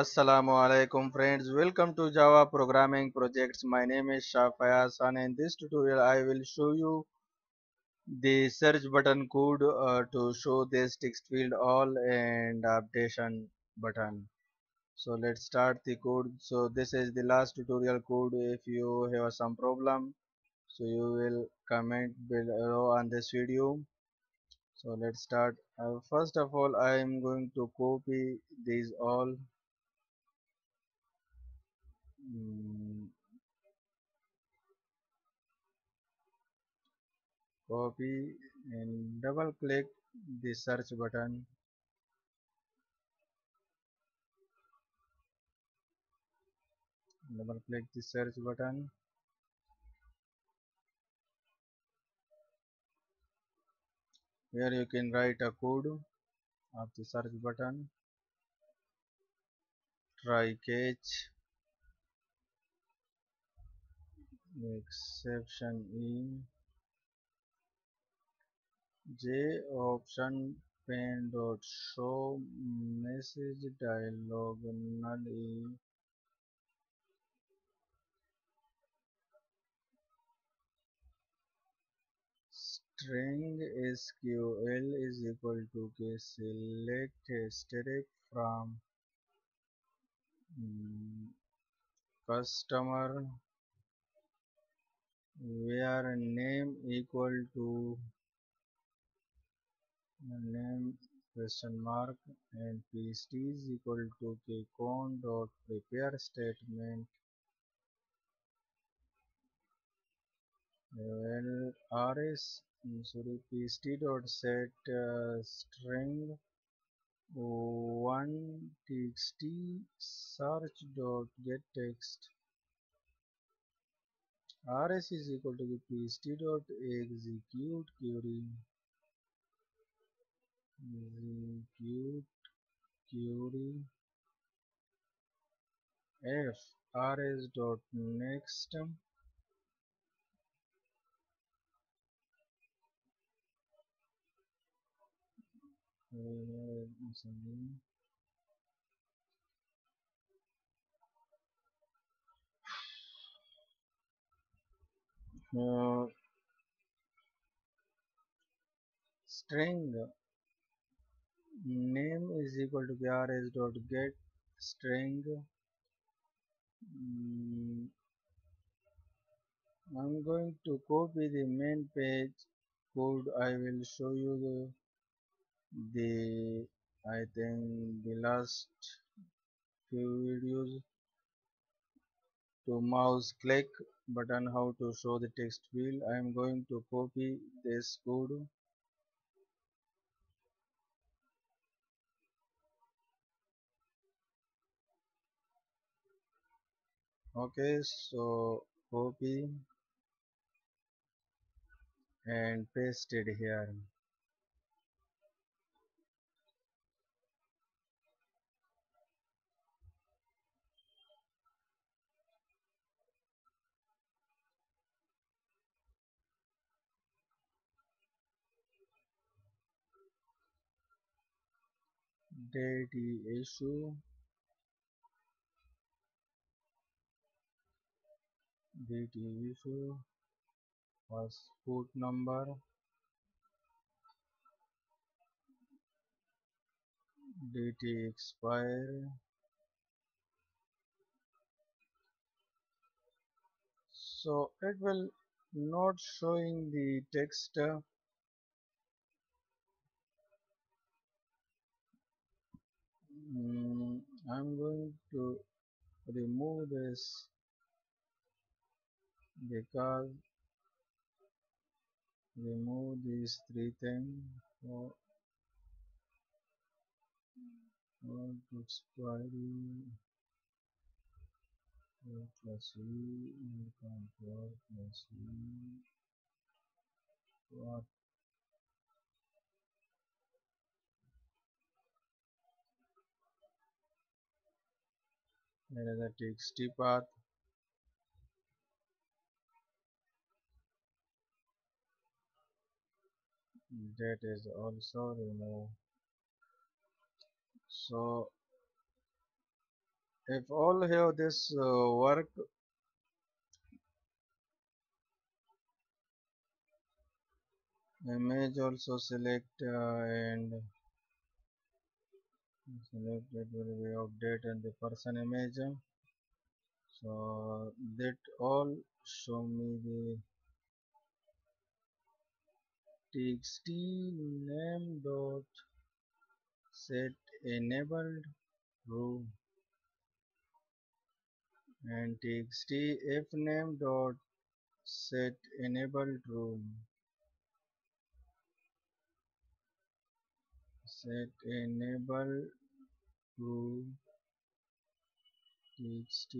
Assalamualaikum friends, welcome to Java programming projects. My name is Shafayaz, and in this tutorial I will show you the search button code to show this text field all and updation button. So let's start the code. So this is the last tutorial code. If you have some problem, so you will comment below on this video. So let's start. First of all, I am going to copy these all. Copy and double click the search button. Double click the search button. Here you can write a code of the search button. Try catch exception in j option pane dot show message dialog null e string sql is equal to k select static from customer where name equal to name question mark and PST is equal to kcon dot prepare statement LRS PST dot set string one txt search dot get text RS is equal to the PST dot execute query f RS dot next string name is equal to rs dot get string. I'm going to copy the main page code. I will show you I think the last few videos to mouse click button how to show the text field. I am going to copy this code. Okay, so copy and paste it here. Date issue was passport number date expire so it will not showing the text I'm going to remove this because remove these three things for expiry plus E and control plus E. Another txt path that is also removed. So If all have this work, image also select and select, it will be update and the person image. So that all show me the txt name dot set enabled row and txt f name dot set enabled room, set enable room txt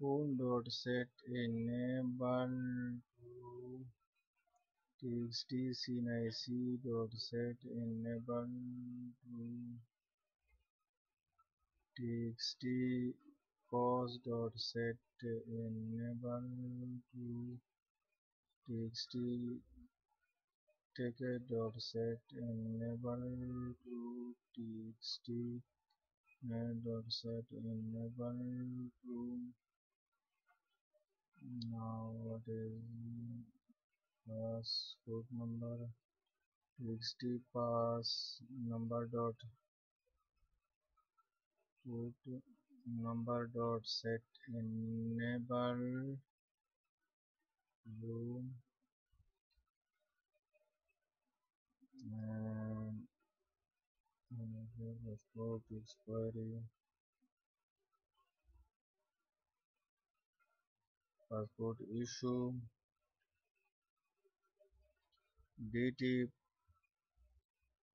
phone dot set enabled room txt cnic dot set enable txt cos dot set enable txt ticket dot set enable txt dot set enable. Now what is pass code number, txt pass number dot code number dot set enable room and code expiry, passport issue, DT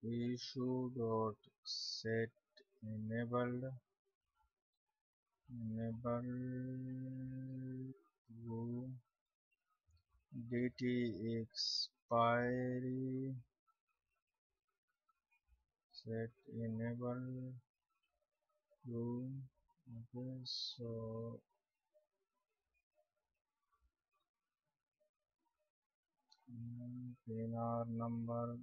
issue dot set enabled row, DT expiry set enabled row. Okay, so PNR number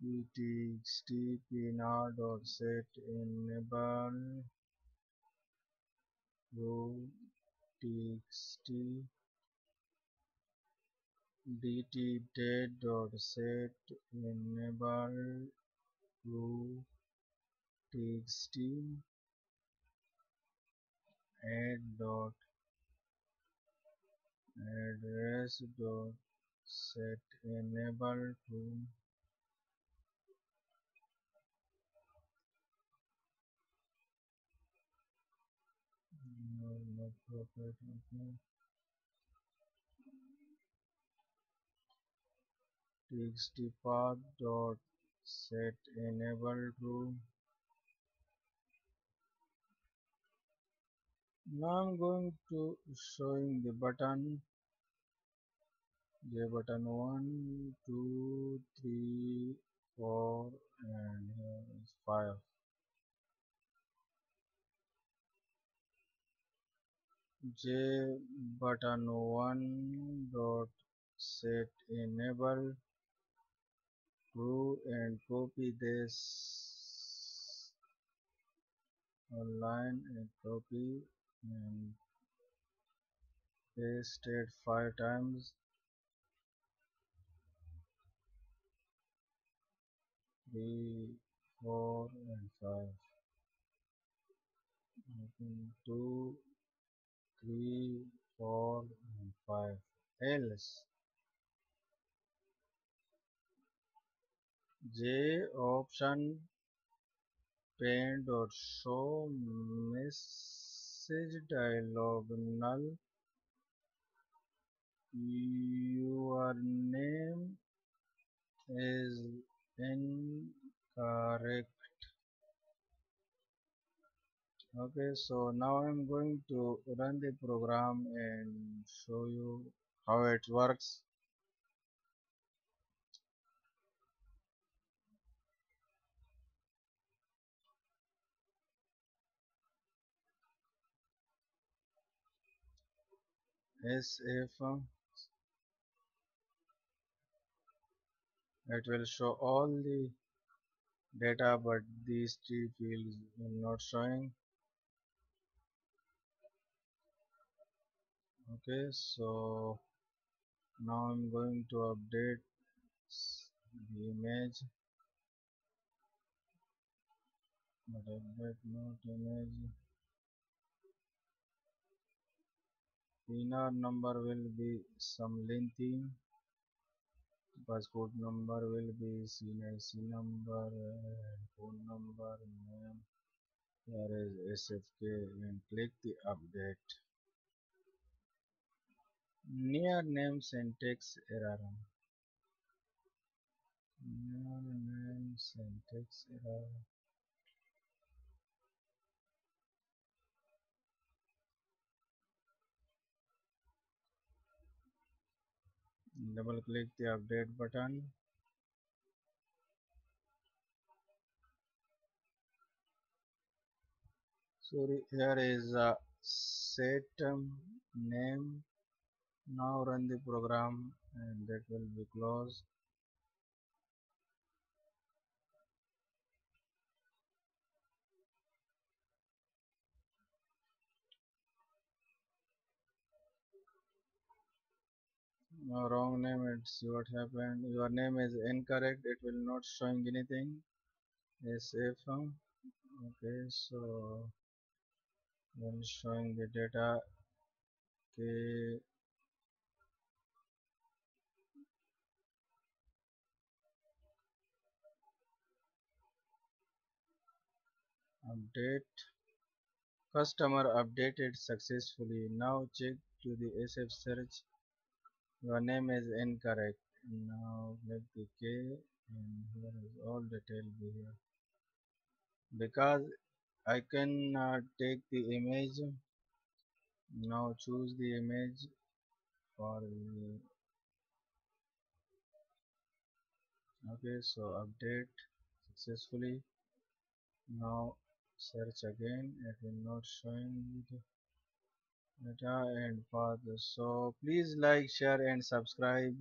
txt PNR dot set enable row txt dt date dot set enable row txt add dot address dot set enable to no property. Okay. Txt path dot set enable to. Now I'm going to showing the button, the button 1, 2, 3, 4 and 5. J button 1 dot set enable true and copy this line and copy and paste it 5 times. Three, 4 and 5. 1, 2, 3, 4 and 5. Else J option paint or show miss message dialog null, your name is incorrect. Okay, so now I'm going to run the program and show you how it works. is if it will show all the data, but these three fields will not showing. Okay, so now I'm going to update the image, but update not image. PNR number will be some lengthy. Passport number will be CIC number, phone number, name. Here is SFK, and click the update. Near name syntax error. Near name syntax error. Double click the update button. So here is a set name. Now run the program and that will be closed. No, wrong name. It's what happened. Your name is incorrect. It will not showing anything. Yes, if okay, so then showing the data. Okay. Update. Customer updated successfully. Now check to the SF search. Your name is incorrect. Now click the K and here is all detail here. Because I can take the image. Now choose the image for the okay, so update successfully. Now search again, it will not showing it. Data and path. So please like, share and subscribe.